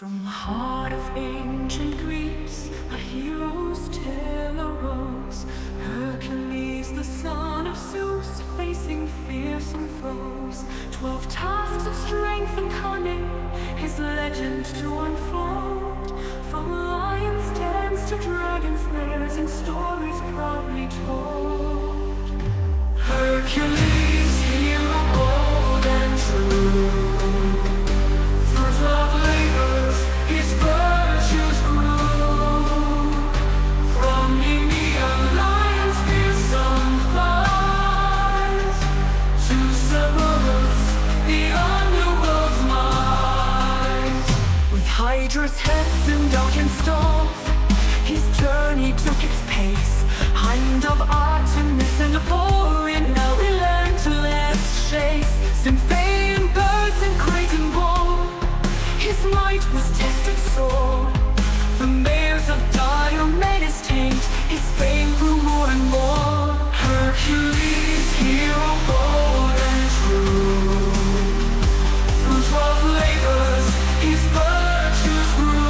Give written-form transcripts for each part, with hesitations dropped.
From the heart of ancient Greece, a hero's tale arose. Hercules, the son of Zeus, facing fearsome foes. 12 tasks of strength and cunning, his legend to unfold. From lions' dens to dragon snares and stories proudly told. Hercules, hero bold and true. Through tough labor, his virtues grew. From Nemean Lion's fearsome thighs to Cerberus, the underworld's might. With Hydra's heads in Augean stalls, his journey took its pace. Hind of Artemis and a boar in a relentless chase. Stymphalian birds and Cretan boar, his might was tested sore. The mares of Diomedes tamed, his fame grew more and more. Hercules, hero bold and true. Through 12 labors,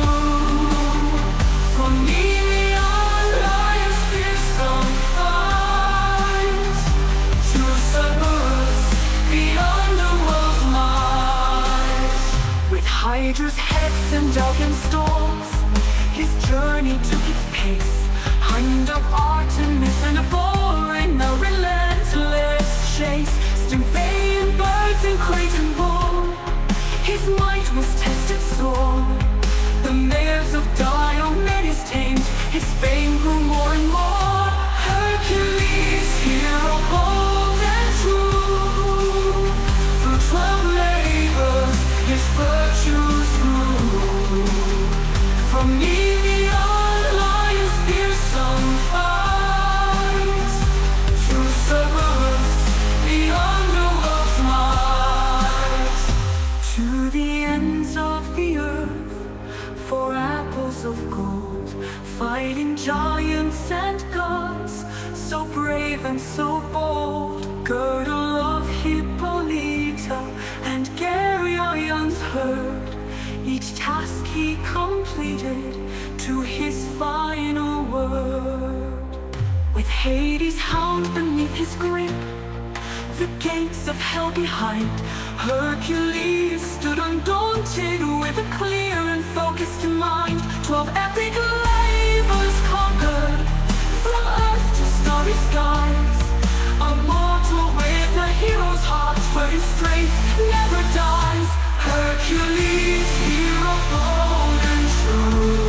his virtues grew. From Nemean Lion's fearsome thighs to Cerberus, the underworld's might. With Hydra's heads and Augean stalls, his journey took its pace. Hind of Artemis and a boar in a relentless chase. Stymphalian birds and Cretan boar, his might was tested sore. The mares of Diomedes tamed, his fame grew more and more. Hercules, hero bold and true. Through 12 labors, his virtues grew. From Nemean Lion's fearsome fights to Cerberus, the underworld's might. To the ends of the earth, for apples of gold, fighting giants and gods, so brave and so bold. Girdle of Hippolyta and Geryon's herd, each task he completed to his final word. With Hades' hound beneath his grip, the gates of hell behind, Hercules stood undaunted with a clear and focused mind. 12 epic labors conquered, from earth to starry skies. A mortal with a hero's heart, where his strength never dies. Hercules, hero bold and true.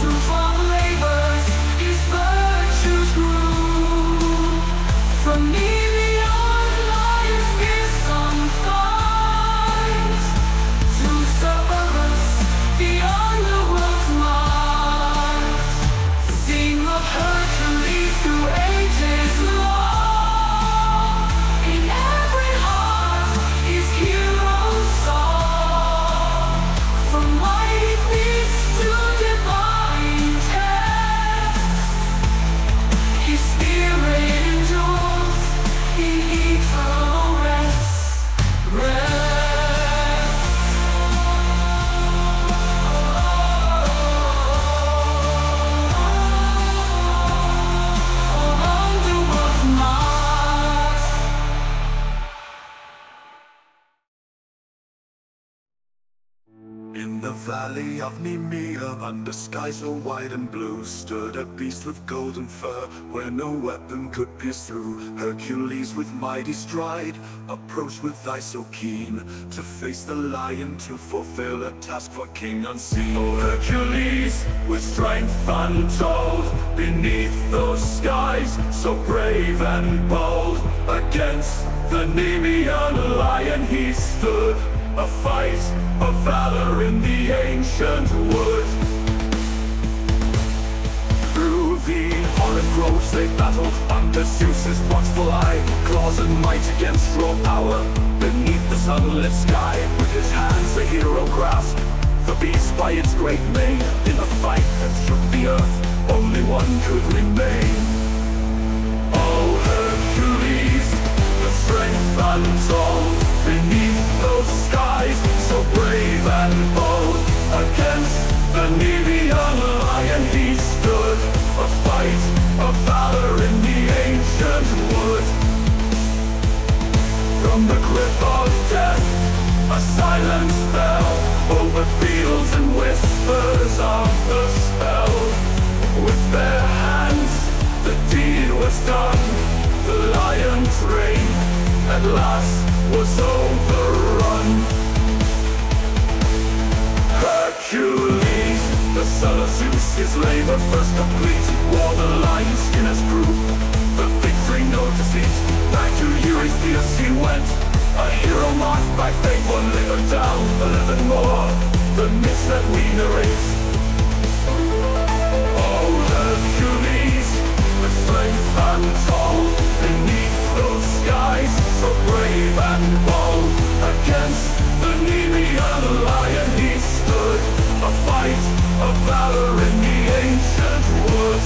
Through 12 labors, his virtues grew. From Nemean Lion's fearsome thighs to Cerberus, the underworld's might. Sing of Hercules through ages long. In every heart is hero. Valley of Nemea, under sky so wide and blue, stood a beast with golden fur, where no weapon could pierce through. Hercules with mighty stride approached with eye so keen, to face the lion to fulfill a task for king unseen. Oh Hercules, with strength untold, beneath those skies so brave and bold, against the Nemean lion he stood. A fight of valor in the ancient wood. Through the horrid groves they battled, under Zeus's watchful eye. Claws and might against raw power, beneath the sunlit sky. With his hands the hero grasped the beast by its great mane. In a fight that shook the earth, only one could remain. Oh Hercules, the strength untold, beneath those skies so brave and bold. a Nemean lion he stood, a fight, a valor in the ancient wood. From the cliff of death, a silence fell over fields and whispers of the spell. With their hands, the deed was done, the lion train at last was overrun. Hercules, the son of Zeus, his labor first completed, wore the lion skin as proof, the victory no deceit. Back to Eurystheus he went, a hero marked by fate. One later down, 11 more, the myths that we narrate. Oh, Hercules, with strength and tall, beneath those skies, so brave and bold, against the Nemean lion he stood, a fight, a valor in the ancient wood.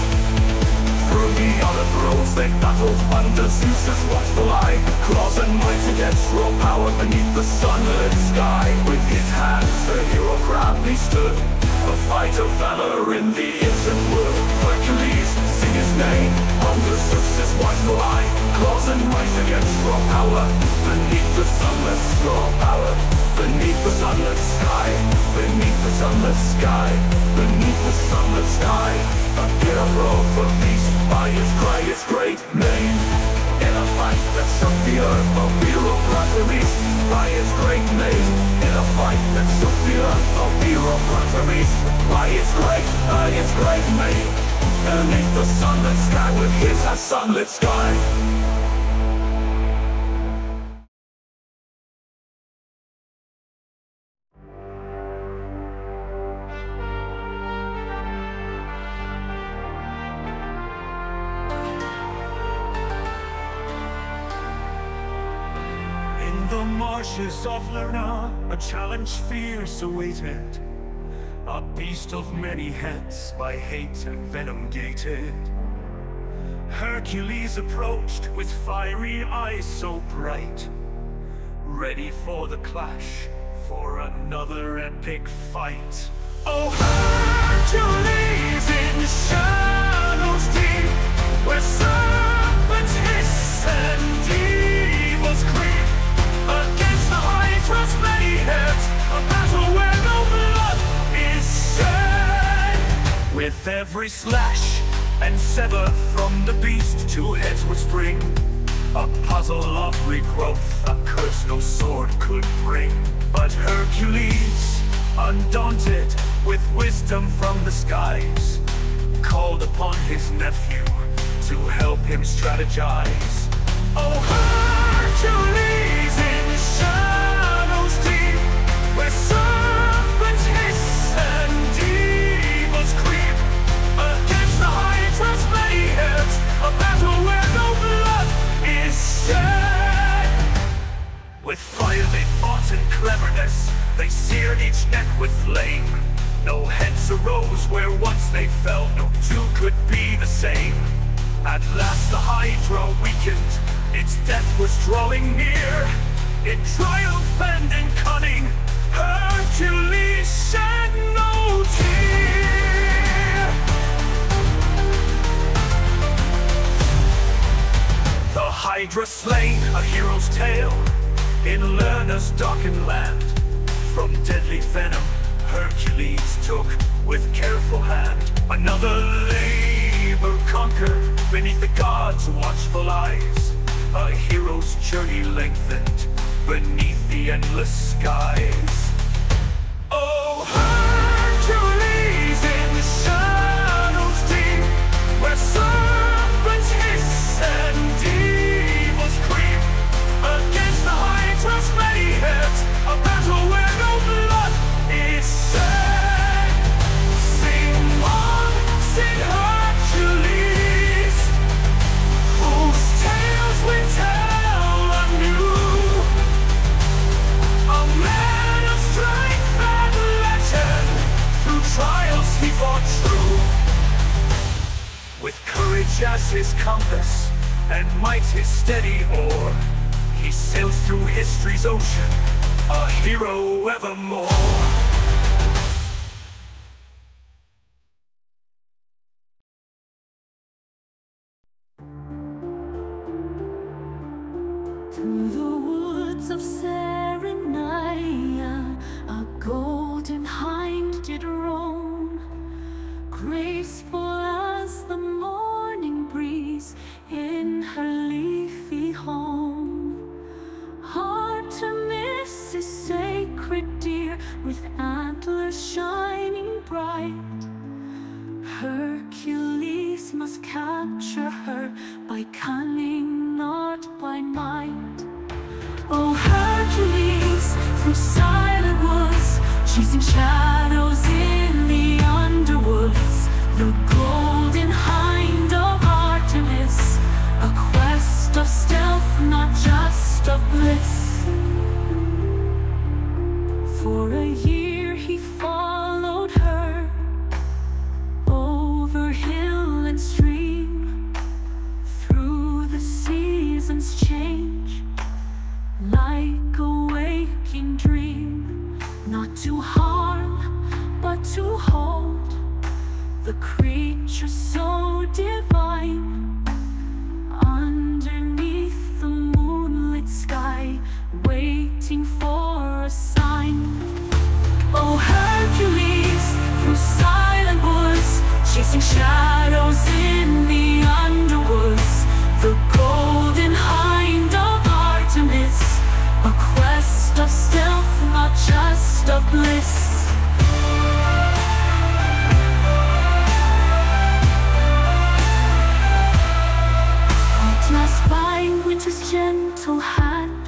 Through the other thrones they battled under Zeus's watchful eye, claws and might against raw power beneath the sunlit sky. With his hands the hero proudly stood, a fight of valor in the ancient wood. Hercules, sing his name, under Zeus's watchful eye, claws and might against raw power beneath the sunless raw power, beneath the sunlit sky, beneath the sunlit sky, beneath the sunlit sky. A hero for peace by his cry, his great name. In a fight that shook the earth, a hero brought release by his great name. In a fight that shook the earth, a hero brought release by his great name. Beneath the sunlit sky, with his sunlit sky. Of Lernaean, a challenge fierce awaited, a beast of many heads by hate and venom gated. Hercules approached with fiery eyes so bright, ready for the clash, for another epic fight. Oh, Hercules in shadows deep, where serpents hiss and devils creep. Against the Hydra's many heads, a battle where no blood is shed. With every slash and sever from the beast, two heads would spring, a puzzle of regrowth, a curse no sword could bring. But Hercules, undaunted, with wisdom from the skies, called upon his nephew to help him strategize. Oh, Hercules in shadows deep, where serpents hiss and devils creep. Against the Hydra's many heads, a battle where no blood is shed. With fire they fought in cleverness, they seared each neck with flame. No heads arose where once they fell, no two could be the same. At last the Hydra weakened, its death was drawing near. In triumph and in cunning, Hercules shed no tear. The Hydra slain, a hero's tale, in Lernaean's darkened land. From deadly venom, Hercules took with careful hand. Another labor conquered beneath the gods' watchful eyes. A hero's journey lengthened beneath the endless skies. Oh, Hercules in the shadows deep, where serpents hiss and devils creep. Against the Hydra's many heads, a battle where no blood is shed. Sing on, sing Hercules, we tell anew, a man of strength and legend, through trials he fought true. With courage as his compass, and might his steady oar, he sails through history's ocean, a hero evermore. is shining bright. Hercules must capture her by cunning, not by might. Oh, Hercules, through silent woods, chasing shadows in the underwoods, the golden hind of Artemis, a quest of stealth, not just of bliss. For a year he followed her over hill and stream, through the seasons change, like a waking dream. Not to harm, but to hold the creature so divine. Underneath the moonlit sky, waiting for a sign. Oh, Hercules, through silent woods, chasing shadows in the underwoods, the golden hind of Artemis, a quest of stealth, not just of bliss. At last, by winter's gentle hand,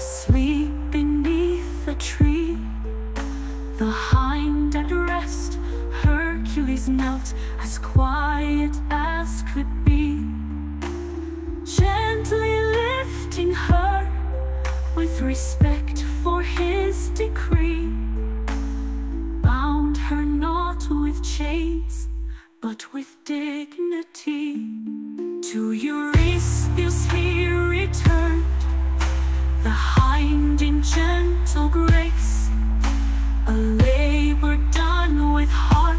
asleep beneath a tree, the hind at rest, Hercules knelt, as quiet as could be, gently lifting her with respect for his decree. Bound her not with chains, but with dignity. To Eurystheus he returned, the hind in gentle grace, a labor done with heart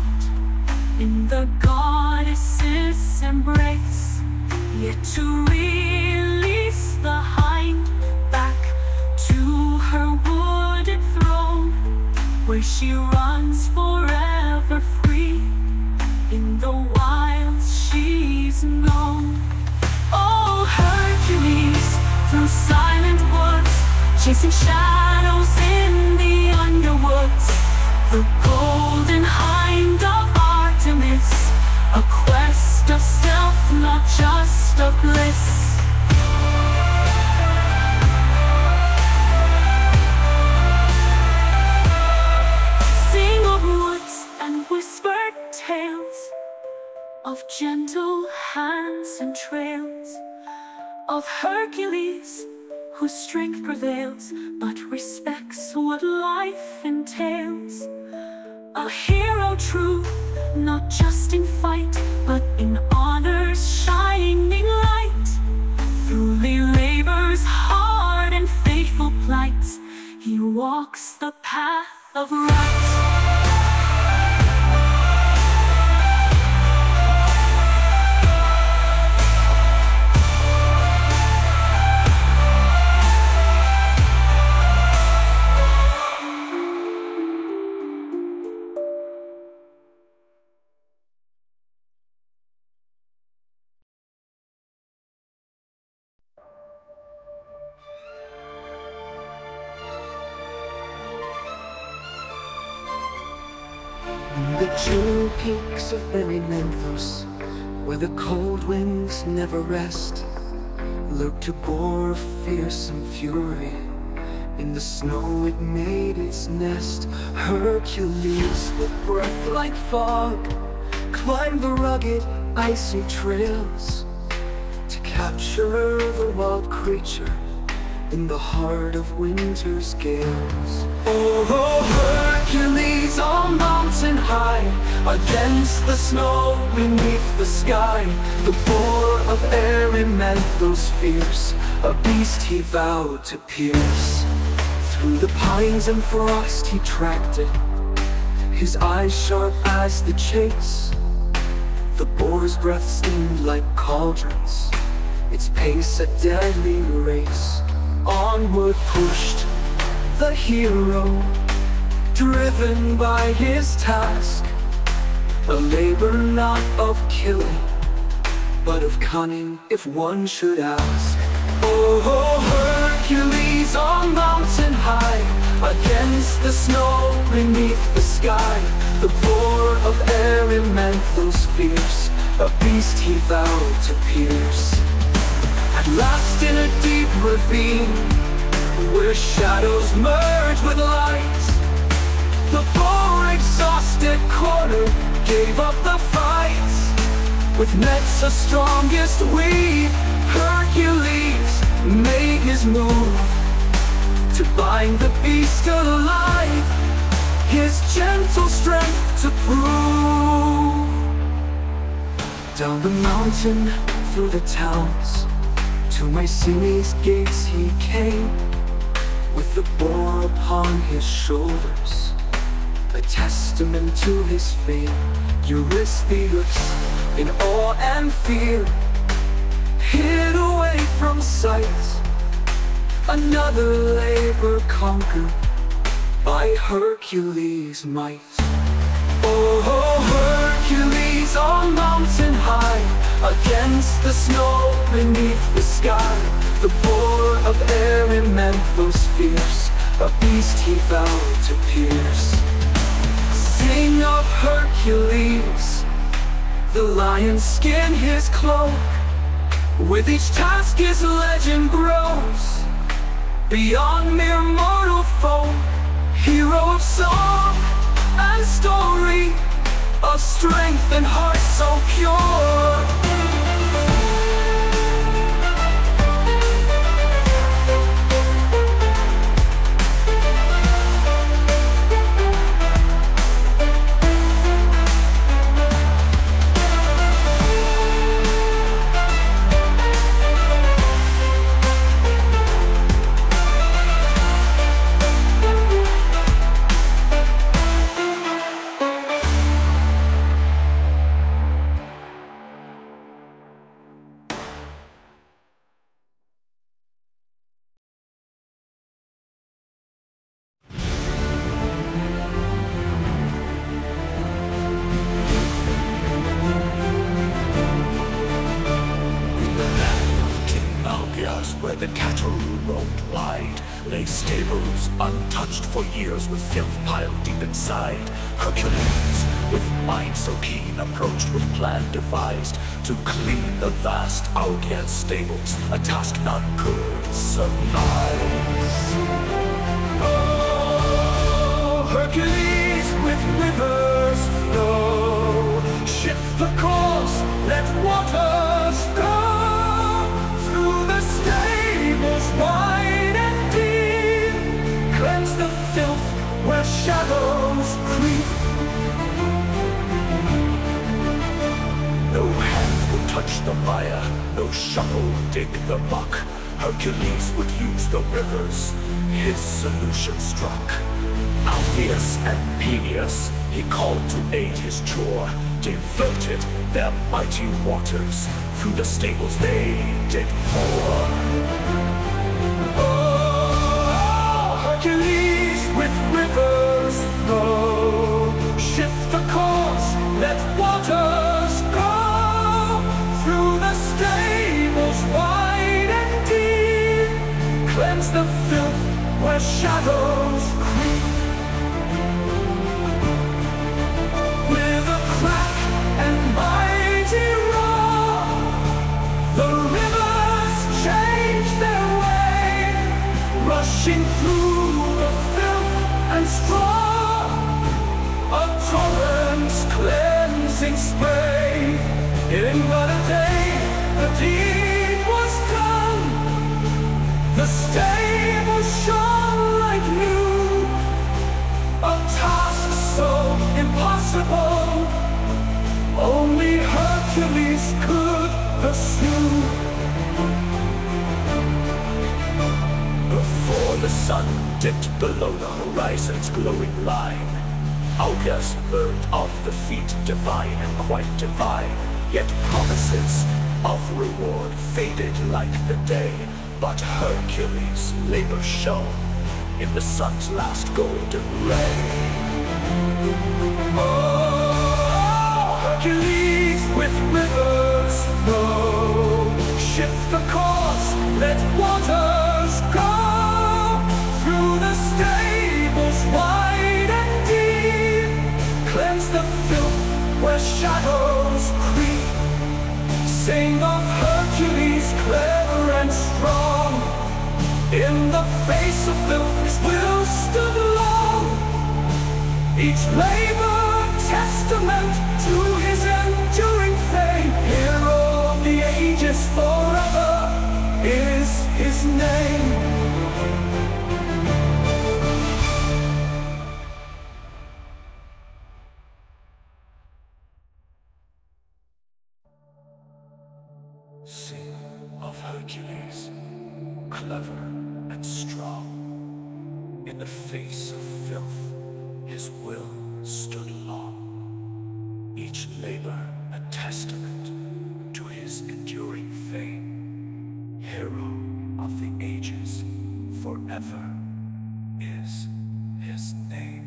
in the goddess's embrace. Yet to release the hind back to her wooded throne, where she runs forever free, in the wilds she's known. Oh, Hercules, through silent woods, chasing shadows in the underwoods, the golden hind of Artemis, a quest of stealth, not just of bliss. Sing of woods and whispered tales, of gentle hands and trails, of Hercules, whose strength prevails, but respects what life entails. A hero true, not just in fight, but in honor's shining light. Through labor's hard and faithful plights, he walks the path of right. June peaks of Erymanthos, where the cold winds never rest, lurked to boar of fearsome fury. In the snow it made its nest. Hercules, with breath like fog, climbed the rugged, icy trails to capture the wild creature in the heart of winter's gales. Oh, Hercules, on mountain high, against the snow beneath the sky, the boar of Erymanthos fierce, a beast he vowed to pierce. Through the pines and frost he tracked it, his eyes sharp as the chase. The boar's breath steamed like cauldrons, its pace a deadly race. Onward pushed the hero, driven by his task, a labor not of killing, but of cunning, if one should ask. Oh, Hercules on mountain high, Against the snow beneath the sky, the boar of Erymanthus fierce, a beast he vowed to pierce. At last in a deep ravine, where shadows merge with light, the boar, exhausted, cornered, gave up the fight. With nets the strongest weave, Hercules made his move to bind the beast alive, his gentle strength to prove. Down the mountain, through the towns, to Mycenae's gates he came, with the boar upon his shoulders, a testament to his fame. Eurystheus, in awe and fear, hid away from sight. Another labor conquered by Hercules' might. Oh, Hercules on mountain high, against the snow beneath the sky, the boar of Erymanthus fierce, a beast he vowed to pierce. Sing of Hercules, the lion's skin his cloak, with each task his legend grows, beyond mere mortal foe, hero of song and story, of strength and heart so pure. For years with filth piled deep inside, Hercules, with mind so keen, approached with plan devised to clean the vast Augean stables, a task none could surmise. Oh, Hercules, with rivers flow, shift the course, let waters go, through the stables wide, cleanse the filth where shadows creep. No hand would touch the mire, no shovel dig the muck. Hercules would use the rivers, his solution struck. Alpheus and Peneus he called to aid his chore, diverted their mighty waters, through the stables they did pour. Hercules, with rivers flow, shift the course, let waters go, through the stables wide and deep, cleanse the filth where shadows creep. With a crack and mighty roar, the rivers change their way, rushing through straw, a torrent's cleansing spray. In but a day the deed was done, the stable shone like new, a task so impossible only Hercules could pursue. Before the sun dipped below the horizon's glowing line, Augeas learned of the feat divine and quite divine, yet promises of reward faded like the day. But Hercules' labor shone in the sun's last golden ray. Oh, Hercules, with rivers flow, shift the course, let waters go, through the stage Sing of Hercules, clever and strong. In the face of filth his will stood long. Each labor testament to his enduring fame. Hero of the ages forever is his name. Sing of Hercules, clever and strong. In the face of filth, his will stood long. Each labor a testament to his enduring fame. Hero of the ages, forever is his name.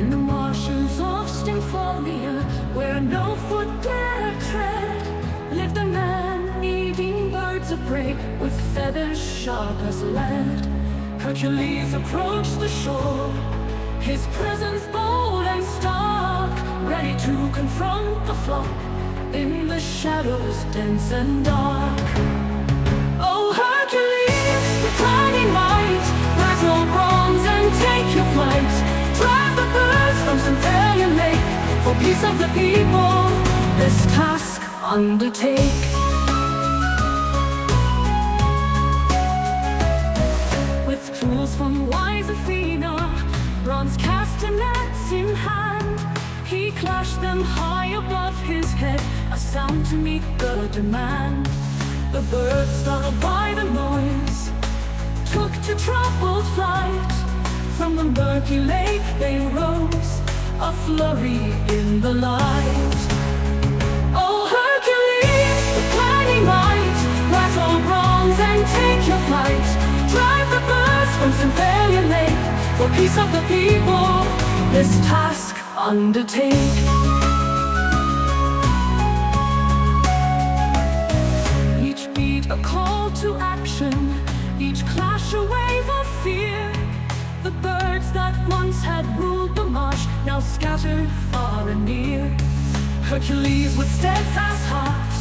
In the marshes of Stymphalian, where no foot dare tread, lived a man eating birds of prey with feathers sharp as lead. Hercules approached the shore, his presence bold and stark, ready to confront the flock in the shadows dense and dark. Oh Hercules, the tiny might, bristle bronze and take your flight. Drive the birds from Stymphalian Lake, for peace of the people this task undertake. With tools from wise Athena, bronze castanets in hand, he clashed them high above his head, a sound to meet the demand. The birds, startled by the noise, took to troubled flight. From the murky lake they rose, a flurry in the light. Oh Hercules, the planning might, rattle bronze and take your flight. Drive the birds from Stymphalian Lake, for peace of the people this task undertake. Each beat a call to action, each clash a wave of fear. The birds that once had ruled the marsh now scattered far and near. Hercules with steadfast heart,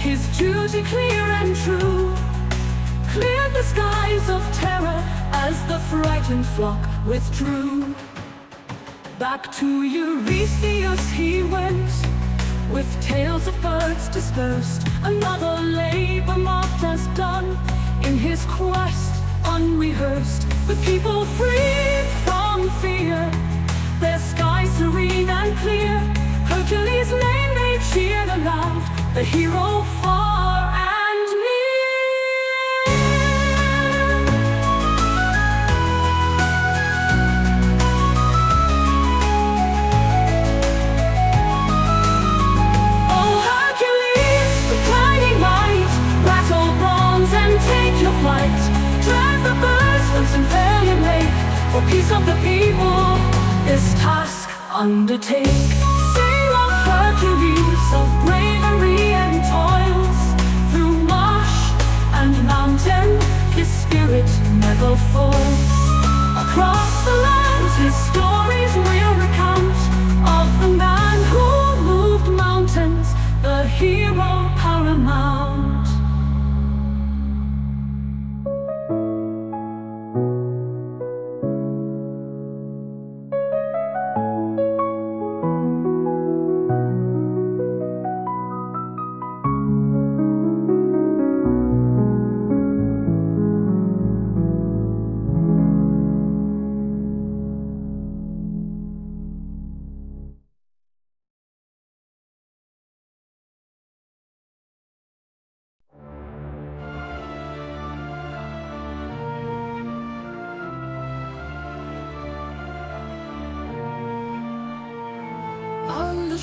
his duty clear and true, cleared the skies of terror as the frightened flock withdrew. Back to Eurystheus he went, with tales of birds dispersed. Another labor marked as done, in his quest unrehearsed. The people free from fear, their sky serene and clear. Hercules' name they cheered aloud, the hero far and near. Oh Hercules, the climbing might, rattle bronze and take your flight. Drive the birds from Stymphalian Lake, for peace of the people this task undertake. Sing of Hercules, of bravery and toils, through marsh and mountain his spirit never falls. Across the land his stories we'll recount, of the man who moved mountains, the hero paramount.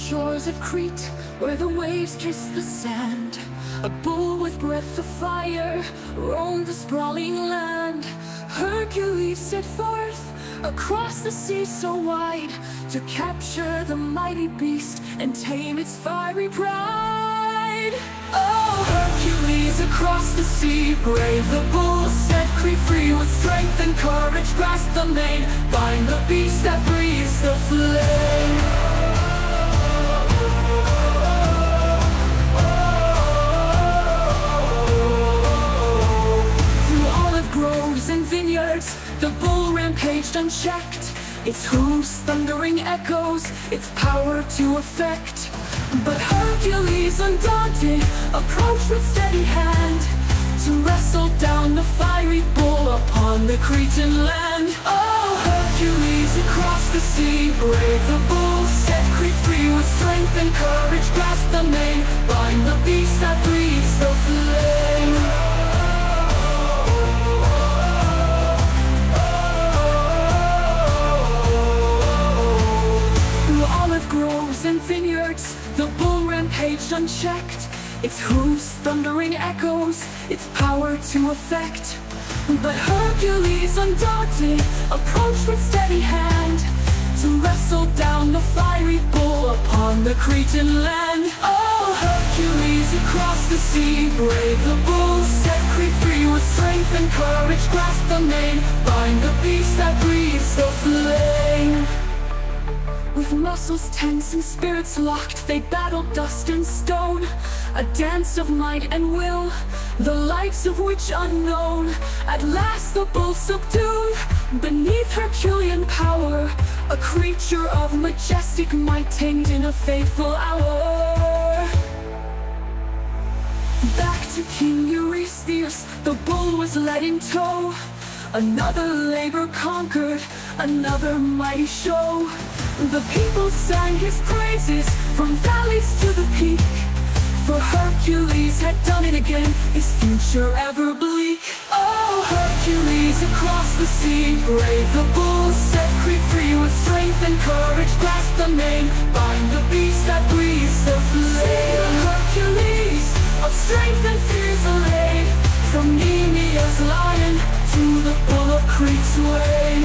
Shores of Crete, where the waves kiss the sand, a bull with breath of fire roamed the sprawling land. Hercules set forth across the sea so wide, to capture the mighty beast and tame its fiery pride. Oh, Hercules across the sea, brave the bull, set Crete free with strength and courage, grasp the mane, bind the beast that breathes the flame. The bull rampaged unchecked, its hooves thundering echoes, its power to affect. But Hercules, undaunted, approached with steady hand to wrestle down the fiery bull upon the Cretan land. Oh, Hercules across the sea, brave the bull, set Crete free with strength and courage, grasp the mane, bind the beast that breathes the flame. Groves and vineyards, the bull rampaged unchecked, its hooves thundering echoes, its power to affect. But Hercules, undaunted, approached with steady hand to wrestle down the fiery bull upon the Cretan land. Oh, Hercules across the sea, brave the bull, set Crete free with strength and courage, grasp the mane, bind the beast that breathes the flame. With muscles tense and spirits locked, they battled dust and stone, a dance of might and will, the likes of which unknown. At last the bull subdued, beneath Herculean power, a creature of majestic might tamed in a fateful hour. Back to King Eurystheus, the bull was led in tow. Another labor conquered, another mighty show. The people sang his praises from valleys to the peak, for Hercules had done it again, his future ever bleak. Oh, Hercules across the sea, brave the bull, set Crete free with strength and courage, grasp the mane, bind the beast that breathes the flame. Hercules, of strength and fears allayed, from Nemean's lion to the bull of Crete's way.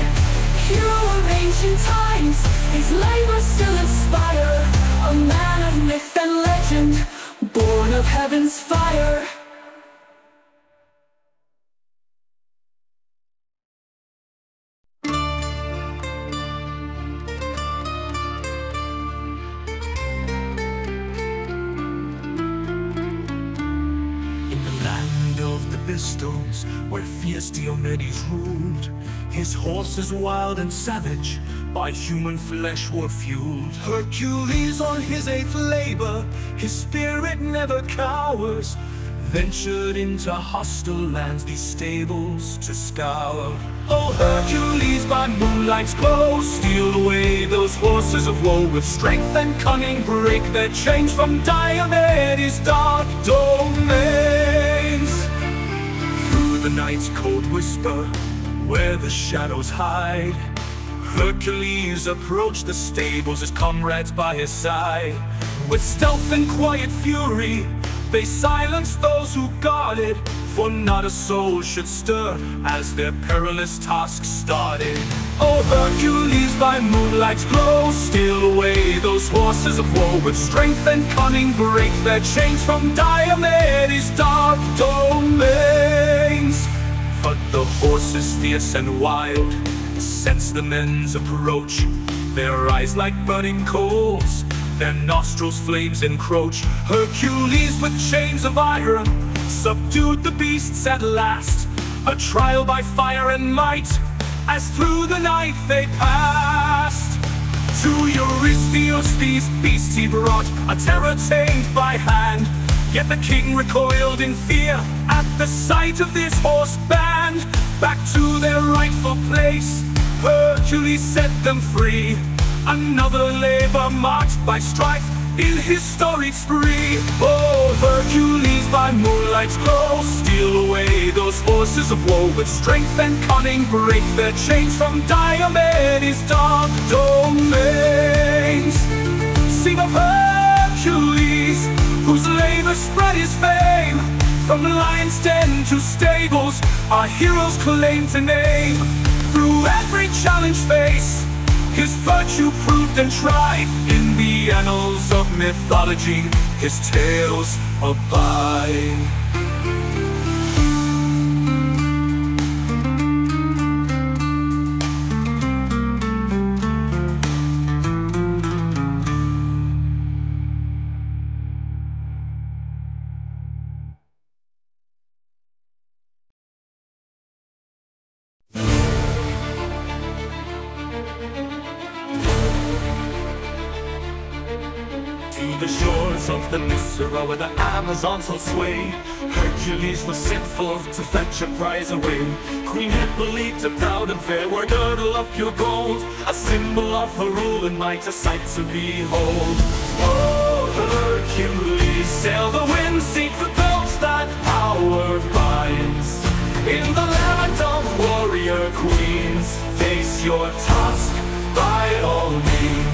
Hero of ancient times, his labor still inspire, a man of myth and legend, born of heaven's fire. Pistols, where fierce Diomedes ruled, his horses wild and savage by human flesh were fueled. Hercules on his eighth labor, his spirit never cowers, ventured into hostile lands, these stables to scour. Oh, Hercules by moonlight's glow, steal away those horses of woe, with strength and cunning break their chains from Diomedes' dark domain. The night's cold whisper, where the shadows hide, Hercules approached the stables, his comrades by his side. With stealth and quiet fury, they silenced those who guarded, for not a soul should stir as their perilous task started. Oh, Hercules by moonlight's glow, steal away those horses of woe, with strength and cunning break their chains from Diomedes' dark domains. But the horses, fierce and wild, sense the men's approach, their eyes like burning coals, their nostrils flames encroach. Hercules with chains of iron subdued the beasts at last, a trial by fire and might, as through the night they passed. To Eurystheus these beasts he brought, a terror tamed by hand, yet the king recoiled in fear at the sight of this horse band. Back to their rightful place, Hercules set them free, another labor marked by strife in his storied spree. Oh, Hercules by moonlight's glow, steal away those horses of woe, with strength and cunning break their chains from Diomedes' dark domains. Sing of Hercules, whose labor spread his fame, from lion's den to stables, our heroes claim to name. Through every challenge faced, his virtue proved and tried in the annals of men. mythology, his tales abide. Where the Amazons hold sway, Hercules was sent forth to fetch a prize away. Queen Hippolyta, proud and fair, wore a girdle of pure gold, a symbol of her rule and might, a sight to behold. Oh, Hercules, sail the wind, seek the thoughts that power binds. In the land of warrior queens, face your task by all means.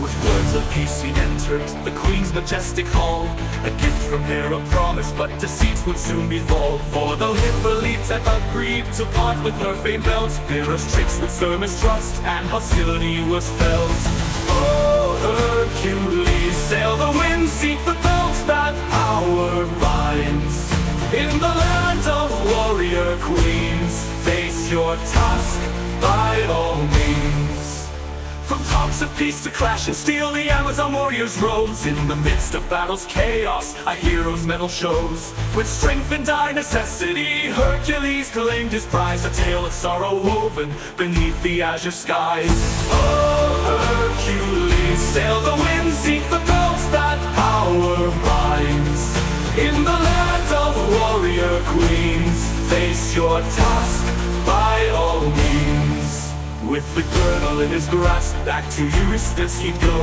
With words of peace he entered the queen's majestic hall, a gift from her, a promise, but deceit would soon befall. For though Hippolyta agreed to part with her famed belt, Hera's tricks would stir mistrust, and hostility was felt. Oh, Hercules, sail the wind, seek the belt that power binds. In the land of warrior queens, face your task by all means. From talks of peace to clash and steel, the Amazon warriors rose. In the midst of battle's chaos, a hero's medal shows. With strength and dire necessity, Hercules claimed his prize, a tale of sorrow woven beneath the azure skies. Oh, Hercules, sail the wind, seek the gods that power binds. In the land of warrior queens, face your task by all means. With the girdle in his grasp, back to Eurystheus he'd go,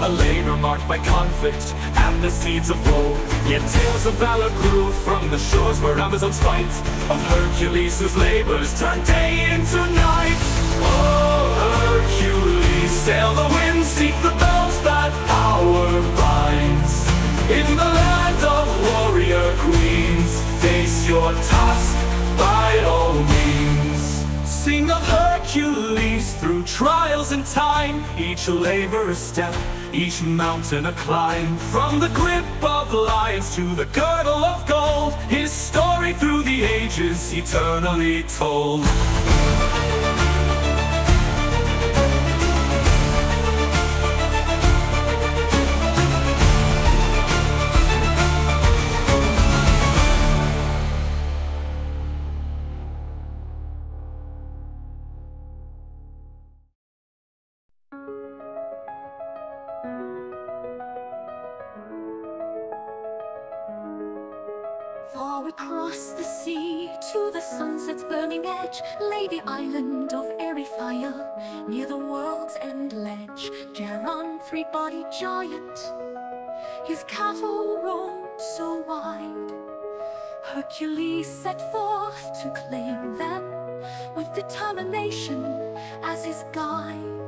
a labour marked by conflict and the seeds of woe. Yet tales of valour grew from the shores where Amazons fight, of Hercules whose labours turned day into night. Oh, Hercules, sail the wind, seek the bells that power binds. In the land of warrior queens, face your task by all means. Sing of Hercules through trials and time, each labor a step, each mountain a climb. From the grip of lions to the girdle of gold, his story through the ages eternally told. Lay the island of Erithia, near the world's end ledge, Geryon, three-bodied giant. His cattle roamed so wide, Hercules set forth to claim them with determination as his guide.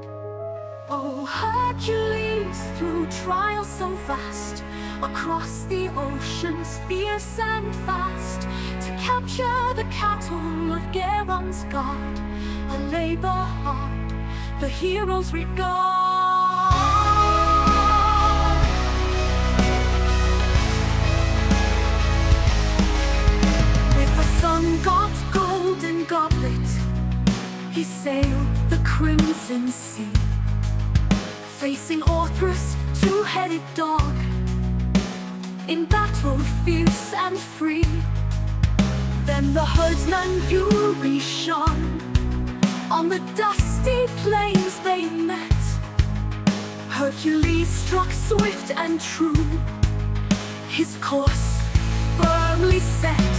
Oh, Hercules, through trials so vast, across the oceans fierce and fast, to capture the cattle of Geryon's guard, a labor hard, the heroes regard. With the sun god's golden goblet, he sailed the crimson sea, facing Orthrus, two-headed dog, in battle fierce and free. Then the herdsman Eurytion shone, on the dusty plains they met. Hercules struck swift and true, his course firmly set.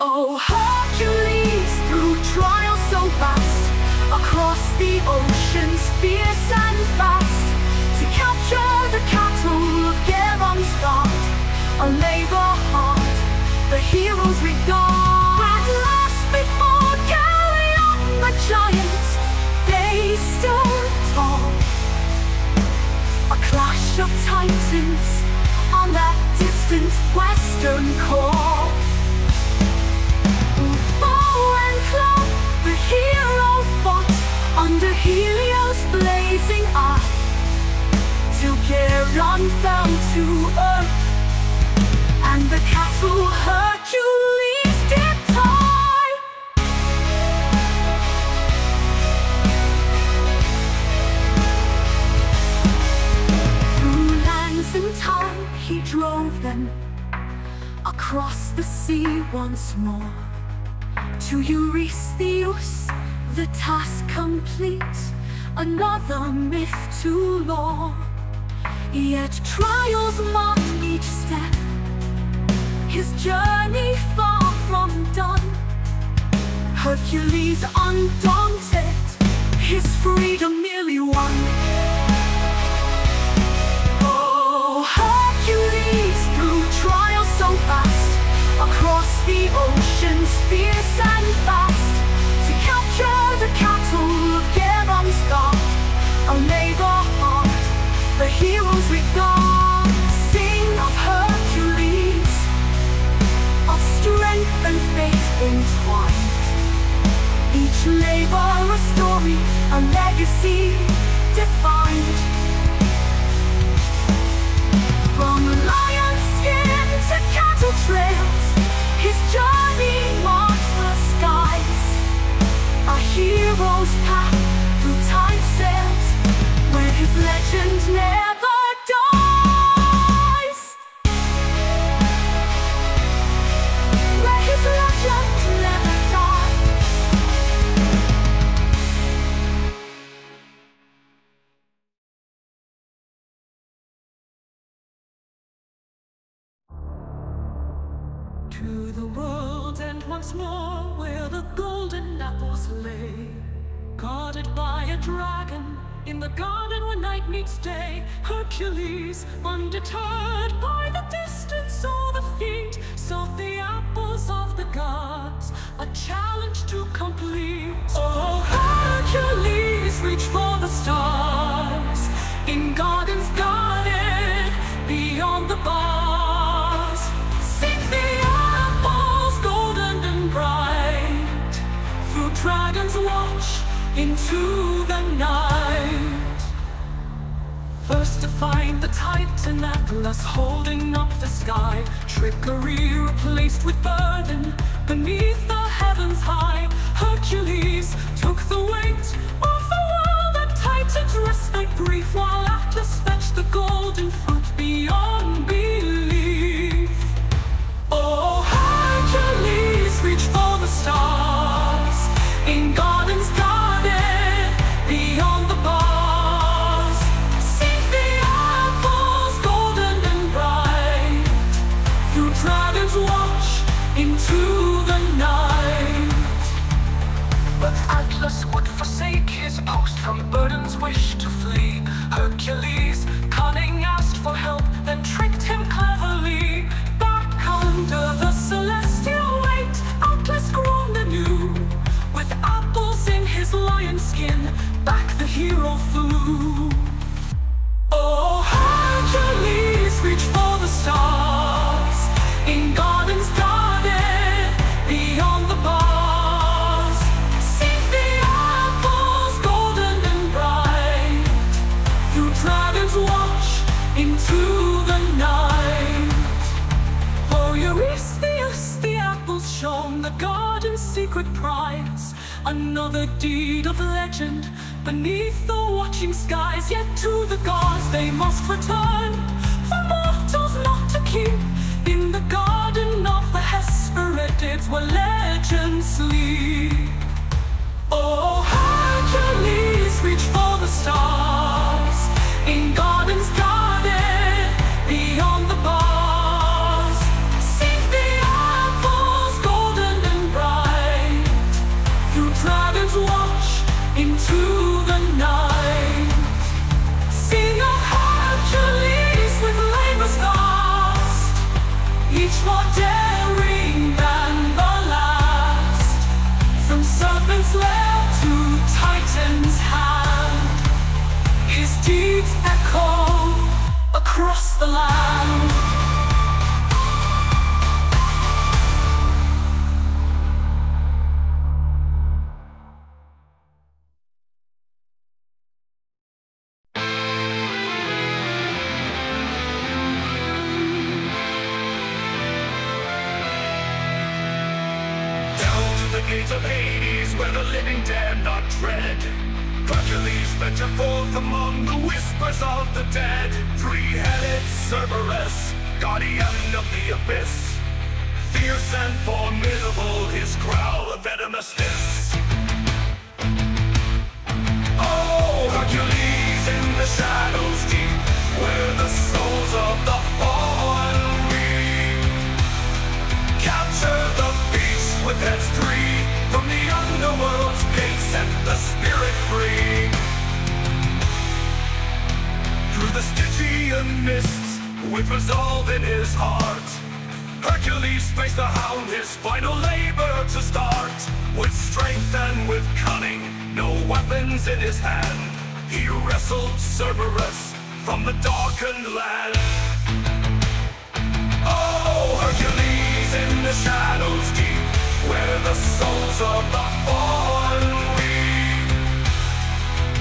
Oh, Hercules, through trials so vast, across the oceans fierce and fast, to capture the cattle of Geryon's guard, a labor hard, the heroes regard. At last before Geryon the giant, they stood tall, a clash of titans on that distant western core. With bow and club the hero fought, under Helios' blazing eye, to Geryon born down to earth, and the cattle Hercules did tie. Through lands and time he drove them across the sea once more, to Eurystheus, the task complete, another myth to lore. Yet trials marked each step, his journey far from done. Hercules undaunted, his freedom merely won. Oh, Hercules, through trials so fast, across the oceans fierce and vast, to capture the cattle of Geryon's god, a labor hard, the heroes regard. Sing of Hercules, of strength and fate entwined, each labor a story, a legacy defined. From lion skin to cattle trails, his journey marks the skies, a hero's path through time sails, where his legend never dies. Where his legend never dies. To the world and once more, where the golden apples lay, guarded by a dragon, in the garden where night meets day. Hercules, undeterred by the distance or the feet, sought the apples of the gods, a challenge to complete. Oh, Hercules, reach for the stars, in gardens guarded, beyond the bars. Seek the apples, golden and bright, through dragons watch, into the night. First to find the Titan Atlas holding up the sky, trickery replaced with burden beneath the heavens high. Hercules took the weight of the world and Titan's respite brief, while Atlas fetched the golden fruit beyond belief. Oh, Hercules, reach for the stars, in gardens beyond the bars. Seek the apples, golden and bright, through dragons watch, into the night. But Atlas would forsake his post, from burden's wish to flee. Hercules, cunning, asked for help, then tricked him cleverly. Back under the celestial weight, Atlas groaned anew, with apples in his lion skin. Back the hero flew. Oh, Hercules, reach for the stars, in gardens guarded, beyond the bars. Seek the apples, golden and bright, through dragons watch, into the night. For Eurystheus the apples shone, the garden's secret prize, another deed of legend beneath the watching skies. Yet to the gods they must return, for mortals not to keep, in the garden of the Hesperides where legends sleep. Oh, Hercules, reach for the stars, in gardens guarded, beyond the bars. Seek the apples, golden and bright, through dragons watch, into night. Sing of Hercules, with labours vast, each more daring than the last, from serpent's lair to Titan's hand, his deeds echo across the land. caves of Hades, where the living dare not tread. Hercules venture forth among the whispers of the dead. Three-headed Cerberus, guardian of the abyss, fierce and formidable, his growl a venomous hiss. Oh, Hercules in the shadows deep, where the souls of the fallen weep. Capture the beast with heads three, from the underworld's gate set the spirit free. Through the Stygian mists, with resolve in his heart, Hercules faced the hound, his final labor to start. With strength and with cunning, no weapons in his hand, he wrestled Cerberus from the darkened land. Oh, Hercules in the shadows deep, where the souls of the fallen weep.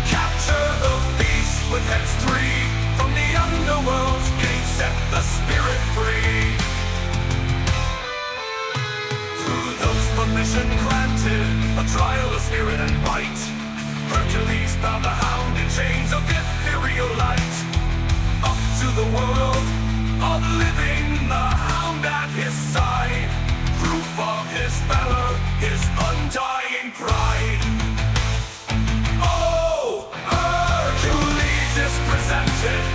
Capture the beast with heads three, from the underworld's gate set the spirit free. Through those permission granted, a trial of spirit and might, Hercules bound the hound in chains of ethereal light. Up to the world of living, the hound at his side, proof of his valor, his undying pride. Oh, Hercules is presented,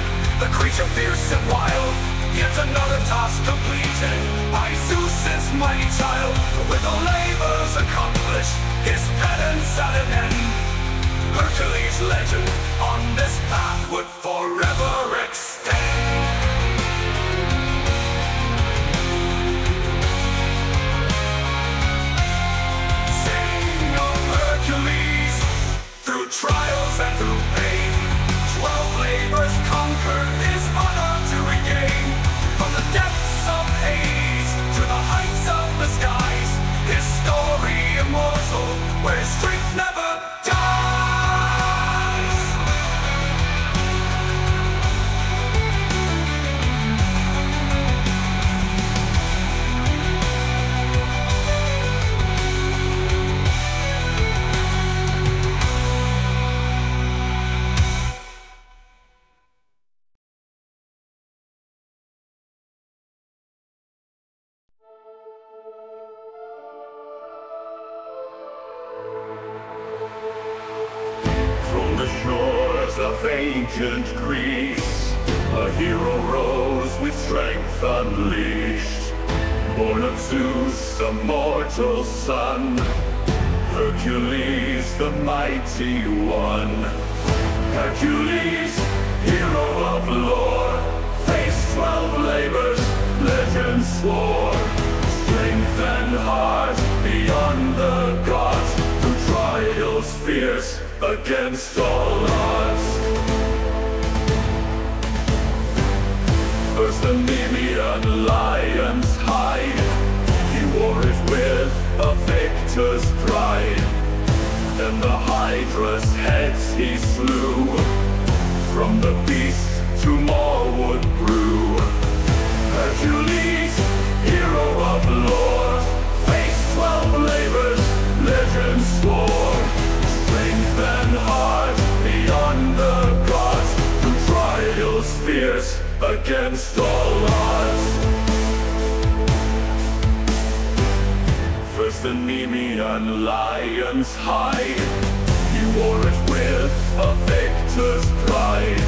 the creature fierce and wild, yet another task completed by Zeus's mighty child. With all labors accomplished, his penance at an end, Hercules' legend on this path would forever extend. Sing of Hercules, through trials and through pain, 12 labors conquered, his honor to regain. From the depths of Hades to the heights of the skies, his story immortal, where his strength never dies. Of ancient Greece, a hero rose with strength unleashed. Born of Zeus, a mortal son, Hercules, the mighty one. Hercules, hero of lore, faced 12 labors, legend swore. Strength and heart beyond the gods, through trials fierce, against all odds. First the Nemean Lion's hide, he wore it with a victor's pride. Then the Hydra's heads he slew, from the beast to more would brew. Hercules, hero of lore, faced 12 labors, legend swore. Strength and heart beyond the gods, through trials fierce, against all odds. First the Nemean Lion's hide, he wore it with a victor's pride.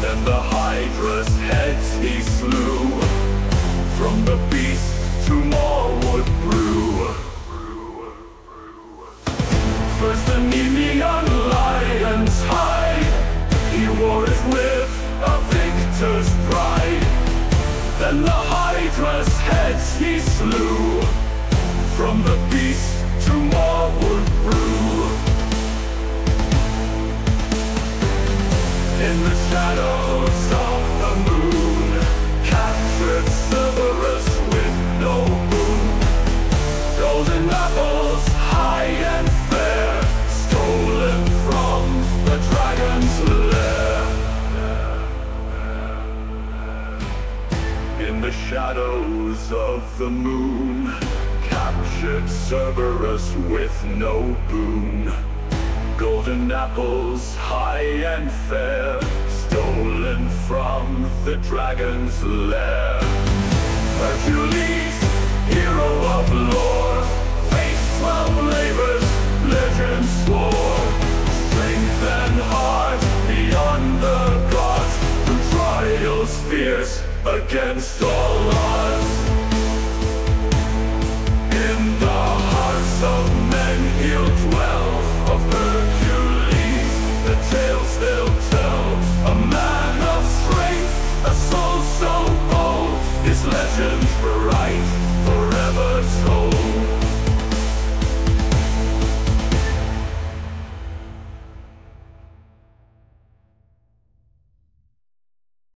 Then the Hydra's heads he slew, from the beast to more would brew. First the Nemean Lion's hide, he wore it with a victor's pride. Then the Hydra's heads he slew, from the beast to more would brew. In the shadows of the moon, captured Cerberus with no boon. Golden apples high and lair. In the shadows of the moon, captured Cerberus with no boon. Golden apples, high and fair, stolen from the dragon's lair. Hercules, hero of lore, face of labors, legend swore. Strength and heart beyond the gods, through trials fierce, against all odds.